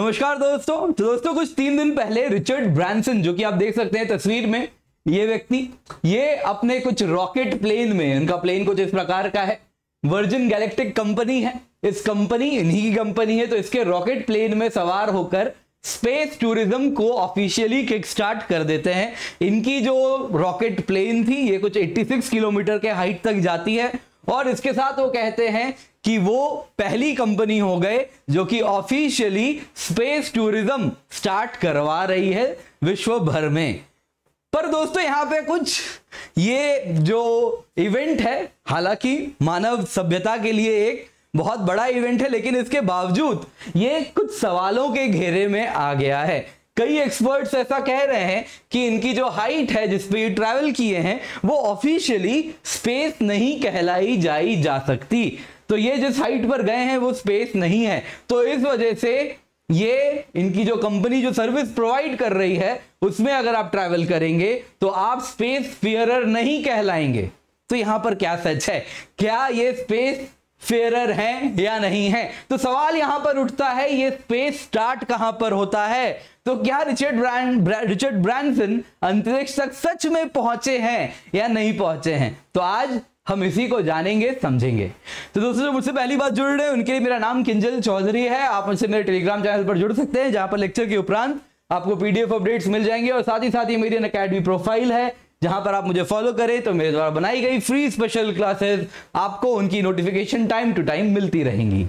नमस्कार दोस्तों। तो दोस्तों कुछ 3 दिन पहले रिचर्ड ब्रांसन, जो कि आप देख सकते हैं तस्वीर में, ये व्यक्ति अपने कुछ रॉकेट प्लेन में, इनका प्लेन कुछ इस प्रकार का है, वर्जिन गैलेक्टिक कंपनी है, इस कंपनी इन्हीं की कंपनी है, तो इसके रॉकेट प्लेन में सवार होकर स्पेस टूरिज्म को ऑफिशियली किक स्टार्ट कर देते हैं। इनकी जो रॉकेट प्लेन थी ये कुछ 86 किलोमीटर के हाइट तक जाती है और इसके साथ वो कहते हैं कि वो पहली कंपनी हो गए जो कि ऑफिशियली स्पेस टूरिज्म स्टार्ट करवा रही है विश्व भर में। पर दोस्तों यहाँ पे कुछ ये जो इवेंट है, हालांकि मानव सभ्यता के लिए एक बहुत बड़ा इवेंट है, लेकिन इसके बावजूद ये कुछ सवालों के घेरे में आ गया है। कई एक्सपर्ट्स ऐसा कह रहे हैं कि इनकी जो हाइट है जिस पे ये ट्रैवल किए हैं वो ऑफिशियली स्पेस नहीं कहलाई जाई जा सकती। तो ये जिस हाइट पर गए हैं वो स्पेस नहीं है, तो इस वजह से ये इनकी जो कंपनी जो सर्विस प्रोवाइड कर रही है उसमें अगर आप ट्रैवल करेंगे तो आप स्पेस फेयरर नहीं कहलाएंगे। तो यहां पर क्या सच है, क्या ये स्पेस फेयरर हैं या नहीं है? तो सवाल यहां पर उठता है ये स्पेस स्टार्ट कहां पर होता है। तो क्या रिचर्ड ब्रांसन अंतरिक्ष तक सच में पहुंचे हैं या नहीं पहुंचे हैं? तो आज हम इसी को जानेंगे, समझेंगे। तो दोस्तों जो मुझसे पहली बार जुड़ रहे हैं उनके लिए मेरा नाम किंजल चौधरी है। आप मुझसे मेरे टेलीग्राम चैनल पर जुड़ सकते हैं जहां पर लेक्चर के उपरांत आपको पीडीएफ अपडेट्स मिल जाएंगे और साथ ही मेरी अनअकैडमी प्रोफाइल है जहां पर आप मुझे फॉलो करें तो मेरे द्वारा बनाई गई फ्री स्पेशल क्लासेस आपको उनकी नोटिफिकेशन टाइम टू टाइम मिलती रहेंगी।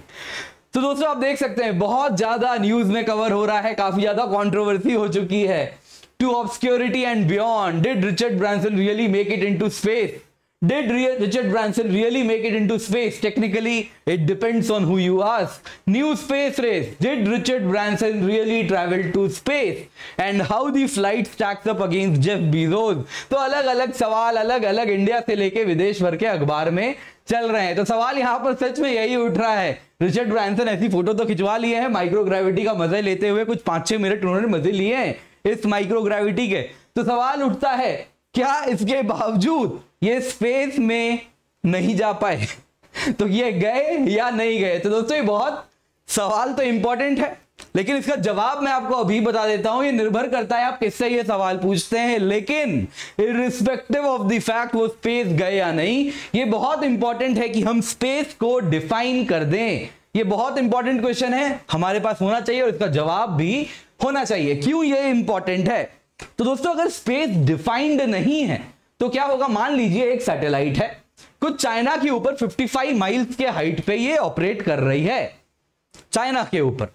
तो दोस्तों आप देख सकते हैं बहुत ज्यादा न्यूज में कवर हो रहा है, काफी ज्यादा कंट्रोवर्सी हो चुकी है। To obscurity and beyond, did Richard Branson really make it into space? Did Richard Branson really make it into space? Technically, it depends on who you ask. New space race. Did Richard Branson really travel to space? And how the flight stacks up against Jeff Bezos? तो अलग-अलग सवाल अलग-अलग India से लेके विदेश भर के अखबार में चल रहे हैं। तो सवाल यहाँ पर सच में यही उठ रहा है, रिचर्ड ब्रांसन ऐसी फोटो तो खिंचवा लिए हैं, माइक्रोग्रेविटी का मजा लेते हुए कुछ 5-6 मिनट उन्होंने मजे लिए हैं इस माइक्रोग्रेविटी के। तो सवाल उठता है क्या इसके बावजूद ये स्पेस में नहीं जा पाए? तो ये गए या नहीं गए? तो दोस्तों ये बहुत सवाल तो इंपॉर्टेंट है, लेकिन इसका जवाब मैं आपको अभी बता देता हूं। ये निर्भर करता है आप किससे ये सवाल पूछते हैं, लेकिन इररिस्पेक्टिव ऑफ द फैक्ट वो स्पेस गए या नहीं, ये बहुत इंपॉर्टेंट है कि हम स्पेस को डिफाइन कर दें। ये बहुत इंपॉर्टेंट क्वेश्चन है, हमारे पास होना चाहिए और इसका जवाब भी होना चाहिए। क्यों ये इंपॉर्टेंट है? तो दोस्तों अगर स्पेस डिफाइंड नहीं है तो क्या होगा? मान लीजिए एक सैटेलाइट है कुछ चाइना के ऊपर 55 माइल्स के हाइट पे ये ऑपरेट कर रही है, चाइना के ऊपर।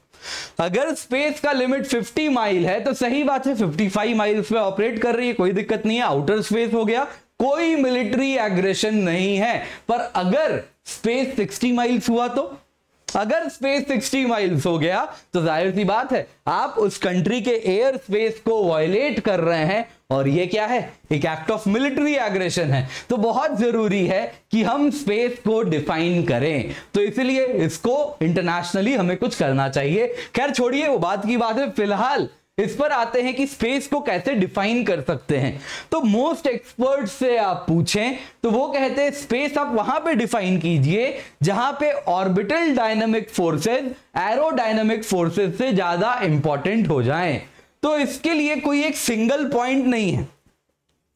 अगर स्पेस का लिमिट 50 माइल है तो सही बात है 55 माइल्स पे ऑपरेट कर रही है, कोई दिक्कत नहीं है, आउटर स्पेस हो गया, कोई मिलिट्री एग्रेशन नहीं है। पर अगर स्पेस 60 माइल्स हुआ तो, अगर स्पेस 60 माइल्स हो गया तो जाहिर सी बात है आप उस कंट्री के एयर स्पेस को वायलेट कर रहे हैं और ये क्या है? एक एक्ट ऑफ मिलिट्री एग्रेशन है। तो बहुत जरूरी है कि हम स्पेस को डिफाइन करें, तो इसलिए इसको इंटरनेशनली हमें कुछ करना चाहिए। खैर छोड़िए वो बात की बात है, फिलहाल इस पर आते हैं कि स्पेस को कैसे डिफाइन कर सकते हैं। तो मोस्ट एक्सपर्ट से आप पूछें तो वो कहते हैं स्पेस आप वहां पे डिफाइन कीजिए जहां पे orbital dynamic forces aerodynamic forces से ज्यादा इंपॉर्टेंट हो जाएं। तो इसके लिए कोई एक सिंगल पॉइंट नहीं है।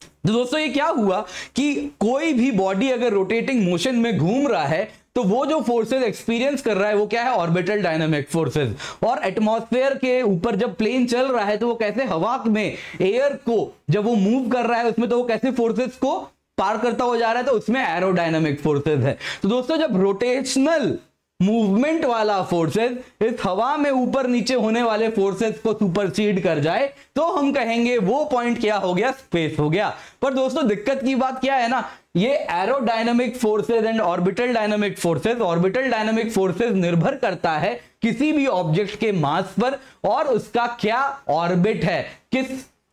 तो दोस्तों ये क्या हुआ कि कोई भी बॉडी अगर रोटेटिंग मोशन में घूम रहा है तो वो जो फोर्सेस एक्सपीरियंस कर रहा है वो क्या है? Orbital dynamic forces. और एटमॉस्फेयर के ऊपर जब प्लेन चल रहा है तो वो कैसे हवा में एयर को जब वो मूव कर रहा है उसमें, तो वो कैसे फोर्सेस को पार करता हो जा रहा है, तो उसमें एरोडायनामिक फोर्सेस है। तो दोस्तों जब रोटेशनल मूवमेंट वाला फोर्सेस इस हवा में ऊपर नीचे होने वाले फोर्सेस को सुपरसीड कर जाए तो हम कहेंगे वो पॉइंट क्या हो गया? स्पेस हो गया। पर दोस्तों दिक्कत की बात क्या है ना, ये aerodynamic forces and orbital dynamic forces, orbital dynamic forces निर्भर करता है किसी भी ऑब्जेक्ट के मास पर और उसका क्या ऑर्बिट है,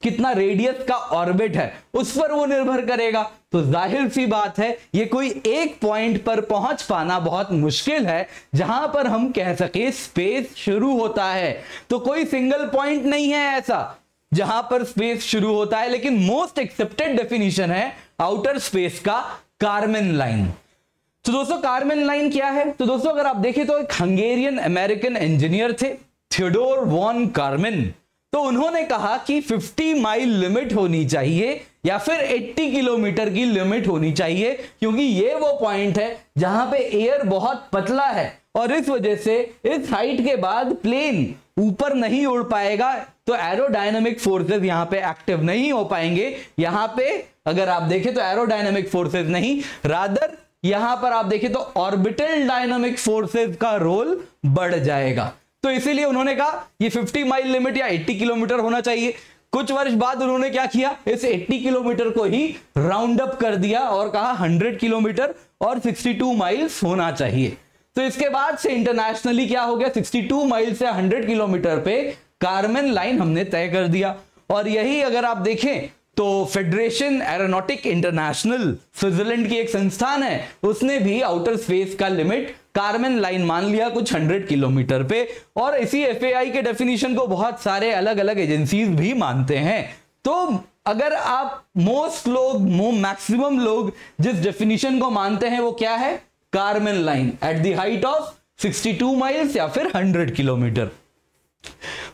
कितना रेडियस का ऑर्बिट है, उस पर वो निर्भर करेगा। तो जाहिर सी बात है ये कोई एक पॉइंट पर पहुंच पाना बहुत मुश्किल है जहां पर हम कह सके स्पेस शुरू होता है। तो कोई सिंगल पॉइंट नहीं है ऐसा जहां पर स्पेस शुरू होता है, लेकिन मोस्ट एक्सेप्टेड डेफिनेशन है आउटर स्पेस का कार्मेन लाइन। तो दोस्तों कार्मेन लाइन क्या है? तो दोस्तों अगर आप देखें तो एक हंगेरियन अमेरिकन इंजीनियर थे थियोडोर वॉन कार्मन, तो उन्होंने कहा कि 50 माइल लिमिट होनी चाहिए या फिर 80 किलोमीटर की लिमिट होनी चाहिए, क्योंकि ये वो पॉइंट है जहां पे एयर बहुत पतला है और इस वजह से इस हाइट के बाद प्लेन ऊपर नहीं उड़ पाएगा, तो एरोडायनेमिक फोर्सेस यहां पे एक्टिव नहीं हो पाएंगे। यहां पे अगर आप देखें तो एरोडायनेमिक फोर्सेस नहीं, रादर यहां पर आप देखें तो ऑर्बिटल डायनेमिक फोर्सेस का रोल बढ़ जाएगा। तो इसीलिए उन्होंने कहा ये 50 माइल लिमिट या 80 किलोमीटर होना चाहिए। कुछ वर्ष बाद उन्होंने क्या किया, इस 80 किलोमीटर को ही राउंड अप कर दिया और कहा 100 किलोमीटर और 62 माइल्स होना चाहिए। तो इसके बाद से इंटरनेशनली क्या हो गया, 62 माइल से 100 किलोमीटर पे कार्मन लाइन हमने तय कर दिया। और यही अगर आप देखें तो फेडरेशन एरोनॉटिक इंटरनेशनल, स्विट्जरलैंड की एक संस्थान है, उसने भी आउटर स्पेस का लिमिट कार्मन लाइन मान लिया कुछ 100 किलोमीटर पे। और इसी एफएआई के डेफिनेशन को बहुत सारे अलग अलग एजेंसीज भी मानते हैं। तो अगर आप मोस्ट लोग मैक्सिमम लोग जिस डेफिनेशन को मानते हैं वो क्या है, Karman line at the height of 62 miles या फिर 100 किलोमीटर।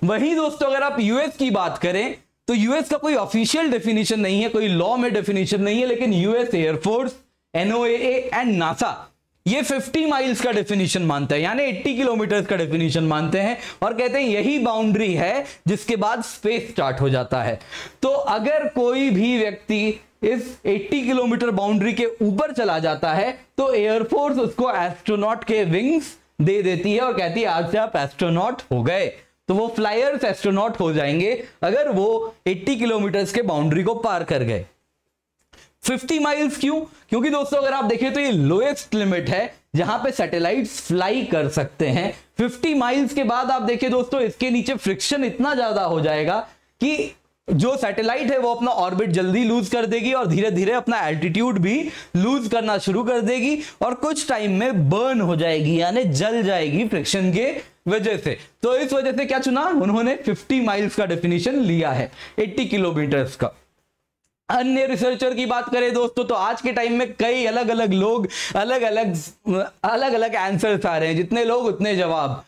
वहीं दोस्तों अगर आप यूएस की बात करें तो यूएस का कोई ऑफिशियल डेफिनेशन नहीं है, कोई लॉ में डेफिनेशन नहीं है, लेकिन US air force, NOAA and NASA ये 50 माइल्स का डेफिनेशन मानता है, यानी 80 किलोमीटर का डेफिनेशन मानते हैं और कहते हैं यही बाउंड्री है जिसके बाद स्पेस स्टार्ट हो जाता है। तो अगर कोई भी व्यक्ति इस 80 किलोमीटर बाउंड्री के ऊपर चला जाता है तो एयरफोर्स उसको एस्ट्रोनॉट के विंग्स दे देती है और कहती है आज से आप एस्ट्रोनॉट हो गए। तो वो फ्लायर्स एस्ट्रोनॉट हो जाएंगे अगर वो 80 किलोमीटर के बाउंड्री को पार कर गए। 50 माइल्स क्यों, क्योंकि दोस्तों अगर आप देखें तो ये लोएस्ट लिमिट है जहां पे सैटेलाइट्स फ्लाई कर सकते हैं। 50 माइल्स के बाद आप देखें दोस्तों इसके नीचे फ्रिक्शन इतना ज्यादा हो जाएगा कि जो सैटेलाइट है वो अपना ऑर्बिट जल्दी लूज कर देगी और धीरे धीरे अपना एल्टीट्यूड भी लूज करना शुरू कर देगी और कुछ टाइम में बर्न हो जाएगी, यानी जल जाएगी फ्रिक्शन के वजह से। तो इस वजह से क्या चुना उन्होंने, 50 माइल्स का डेफिनेशन लिया है 80 किलोमीटर्स का। अन्य रिसर्चर की बात करें दोस्तों तो आज के टाइम में कई अलग अलग लोग अलग अलग आंसर्स आ रहे हैं, जितने लोग उतने जवाब।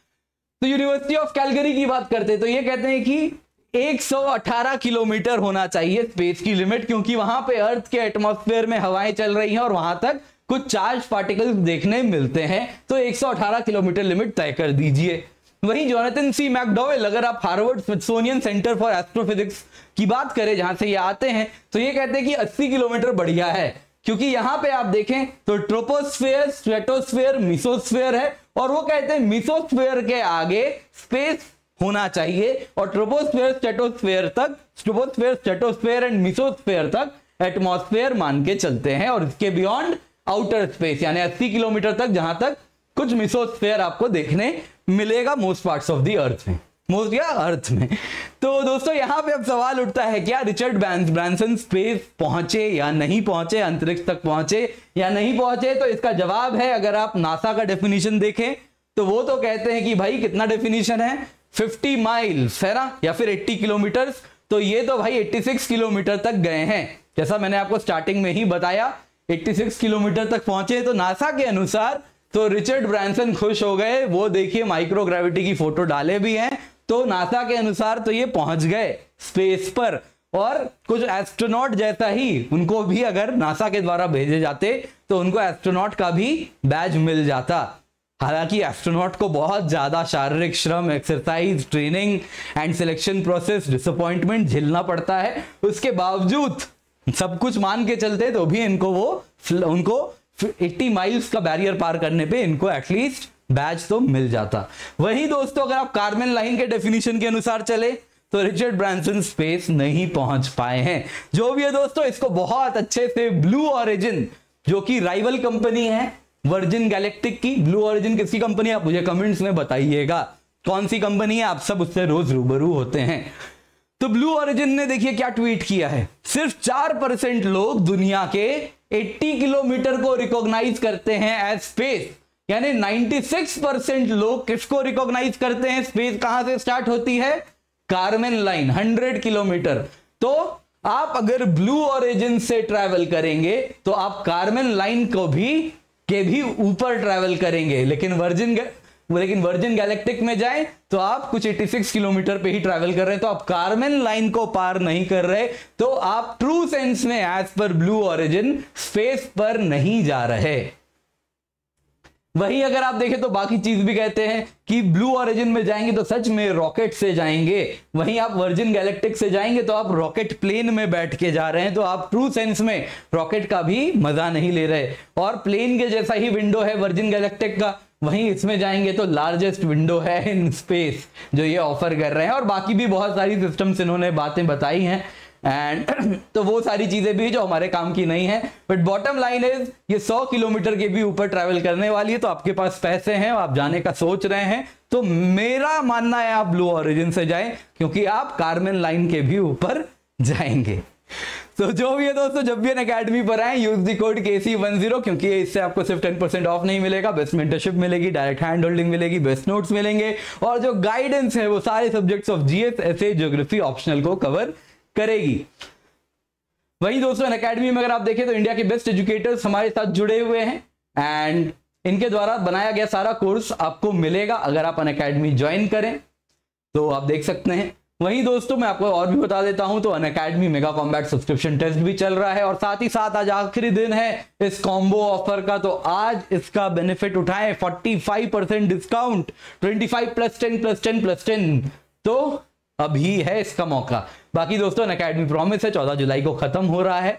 तो यूनिवर्सिटी ऑफ कैलगरी की बात करते हैं तो ये कहते हैं कि 118 किलोमीटर होना चाहिए स्पेस की लिमिट, क्योंकि वहां पे अर्थ के एटमॉस्फेयर में हवाएं चल रही हैं और वहां तक कुछ चार्ज पार्टिकल्स देखने मिलते हैं, तो 118 किलोमीटर लिमिट तय कर दीजिए। वहीं जोनाथन सी मैकडोवेल, अगर आप Harvard Smithsonian Center for Astrophysics की बात करें जहां से ये आते हैं, तो ये कहते हैं कि 80 किलोमीटर बढ़िया है, क्योंकि यहां पे आप देखें तो ट्रोपोस्फेयर, स्ट्रेटोस्फेयर, मिसोस्फेयर है और वो कहते हैं मिसोस्फेयर के आगे स्पेस होना चाहिए और ट्रोपोस्फेयर, स्ट्रेटोस्फेयर तक, ट्रोपोस्फेयर, स्ट्रेटोस्फेयर एंड मिसोस्फेयर तक एटमॉस्फेयर मान के चलते हैं और इसके बियॉन्ड आउटर स्पेस, यानी 80 किलोमीटर तक जहां तक कुछ मिसोस्फेयर आपको देखने मिलेगा most parts of the earth में, मोस्ट या अर्थ में। तो दोस्तों यहां पे अब सवाल उठता है क्या रिचर्ड ब्रांसन स्पेस पहुंचे या नहीं पहुंचे, अंतरिक्ष तक पहुंचे या नहीं पहुंचे। तो इसका जवाब है अगर आप नासा का डेफिनेशन देखें तो वो तो कहते हैं कि भाई कितना डेफिनेशन है, 50 माइल्स है ना या फिर 80 किलोमीटर। तो ये तो भाई 86 किलोमीटर तक गए हैं, जैसा मैंने आपको स्टार्टिंग में ही बताया 86 किलोमीटर तक पहुंचे। तो नासा के अनुसार तो रिचर्ड ब्रांसन खुश हो गए, वो देखिए माइक्रोग्रेविटी की फोटो डाले भी हैं। तो नासा के अनुसार तो ये पहुंच गए स्पेस पर और कुछ एस्ट्रोनॉट जैसा ही उनको भी अगर नासा के द्वारा भेजे जाते तो उनको एस्ट्रोनॉट का भी बैज मिल जाता। हालांकि एस्ट्रोनॉट को बहुत ज्यादा शारीरिक श्रम, exercise, training and selection process, disappointment झेलना पड़ता है, उसके बावजूद सब कुछ मान के चलते तो भी इनको उनको 80 माइल्स का बैरियर पार करने पे इनको एटलीस्ट बैज तो मिल जाता। वही दोस्तों अगर आप कार्मन लाइन के डेफिनेशन के अनुसार चले तो रिचर्ड ब्रांसन स्पेस नहीं पहुंच पाए हैं। जो भी है दोस्तों इसको बहुत अच्छे से ब्लू ऑरिजिन, जो कि राइवल कंपनी है वर्जिन गैलेक्टिक की, ब्लू ऑरिजिन किसकी कंपनी है आप मुझे कमेंट्स में बताइएगा कौन सी कंपनी है, आप सब उससे रोज रूबरू होते हैं। तो ब्लू ऑरिजिन ने देखिए क्या ट्वीट किया है, सिर्फ 4% लोग दुनिया के 80 किलोमीटर को रिकॉग्नाइज करते हैं एज स्पेस, यानी 96% लोग किसको रिकॉग्नाइज करते हैं, स्पेस कहां से स्टार्ट होती है, कार्मन लाइन 100 किलोमीटर। तो आप अगर ब्लू ऑरिजिन से ट्रैवल करेंगे तो आप कार्मन लाइन को भी के भी ऊपर ट्रैवल करेंगे, लेकिन वर्जिन लेकिन वर्जिन गैलेक्टिक में जाएं तो आप कुछ 86 किलोमीटर पे ही ट्रैवल कर रहे हैं, तो आप कार्मेन लाइन को पार नहीं कर रहे, तो आप ट्रू सेंस में as per Blue Origin space पर नहीं जा रहे। वही अगर आप देखें तो बाकी चीज भी कहते हैं कि ब्लू ऑरिजिन में जाएंगे तो सच में रॉकेट से जाएंगे, वहीं आप वर्जिन गैलेक्टिक से जाएंगे तो आप रॉकेट प्लेन में बैठ के जा रहे हैं, तो आप ट्रू सेंस में रॉकेट का भी मजा नहीं ले रहे। और प्लेन के जैसा ही विंडो है वर्जिन गैलेक्टिक का, वहीं इसमें जाएंगे तो लार्जेस्ट विंडो है इन स्पेस जो ये ऑफर कर रहे हैं। और बाकी भी बहुत सारी सिस्टम्स इन्होंने बातें बताई हैं एंड तो वो सारी चीजें भी जो हमारे काम की नहीं है, बट बॉटम लाइन इज ये 100 किलोमीटर के भी ऊपर ट्रैवल करने वाली है। तो आपके पास पैसे हैं, आप जाने का सोच रहे हैं, तो मेरा मानना है आप ब्लू ऑरिजिन से जाएं क्योंकि आप कार्मेन लाइन के भी ऊपर जाएंगे। तो जो भी है दोस्तों, जब भी अनअकैडमी पर आए यूज दी कोड KC10 क्योंकि इससे आपको सिर्फ 10% ऑफ नहीं मिलेगा, बेस्ट मेंटरशिप मिलेगी, डायरेक्ट हैंड होल्डिंग मिलेगी, बेस्ट नोट्स मिलेंगे और जो गाइडेंस है वो सारे subjects of GS, SA, geography optional को कवर करेगी। वही दोस्तों अनअकैडमी में अगर आप देखें तो इंडिया के बेस्ट एजुकेटर्स हमारे साथ जुड़े हुए हैं एंड इनके द्वारा बनाया गया सारा कोर्स आपको मिलेगा अगर आप अनअकैडमी ज्वाइन करें तो आप देख सकते हैं। वही दोस्तों मैं आपको और भी बता देता हूं तो Unacademy mega combat subscription test भी चल रहा है और साथ ही साथ आज आखिरी दिन है इस कॉम्बो ऑफर का, तो आज इसका बेनिफिट उठाएं। 45% डिस्काउंट, 25+10+10+10, तो अभी है इसका मौका। बाकी दोस्तों अनअकैडमी प्रॉमिस है 14 जुलाई को खत्म हो रहा है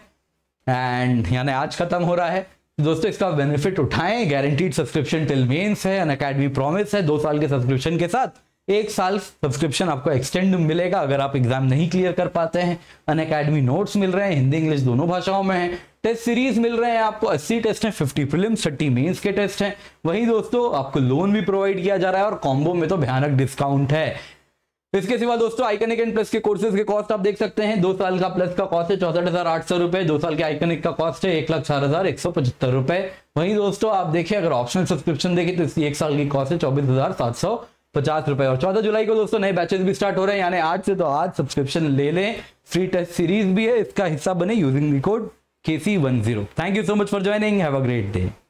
एंड यानी आज खत्म हो रहा है दोस्तों, इसका बेनिफिट उठाएं। गारंटीड सब्सक्रिप्शन टिल मेंस है, अनअकैडमी प्रॉमिस है 2 साल के सब्सक्रिप्शन के साथ 1 साल सब्सक्रिप्शन आपको एक्सटेंड मिलेगा अगर आप एग्जाम नहीं क्लियर कर पाते हैं। अनअकैडमी नोट्स मिल रहे हैं, हिंदी इंग्लिश दोनों भाषाओं में है, टेस्ट सीरीज मिल रहे हैं आपको, 80 टेस्ट हैं, 50 प्रीलिम्स, 30 मेंस के टेस्ट हैं। वहीं दोस्तों आपको लोन भी प्रोवाइड किया जा रहा है और कॉम्बो में तो भयानक डिस्काउंट है। इसके सिवा दोस्तों आइकनिक एंड प्लस के कोर्सेज के कॉस्ट आप देख सकते हैं। 2 साल का प्लस का कॉस्ट है 64,800 रुपए, 2 साल के आइकनिक का कॉस्ट है 1,04,175 रुपए। वहीं दोस्तों आप देखिए अगर ऑप्शनल सब्सक्रिप्शन देखें तो इसकी 1 साल की कॉस्ट है 24,750 रुपए। और 14 जुलाई को दोस्तों नए बैचेस भी स्टार्ट हो रहे हैं, यानी आज से, तो आज सब्सक्रिप्शन ले लें। फ्री टेस्ट सीरीज भी है, इसका हिस्सा बने using the code KC10। Thank you so much for joining, have a great day.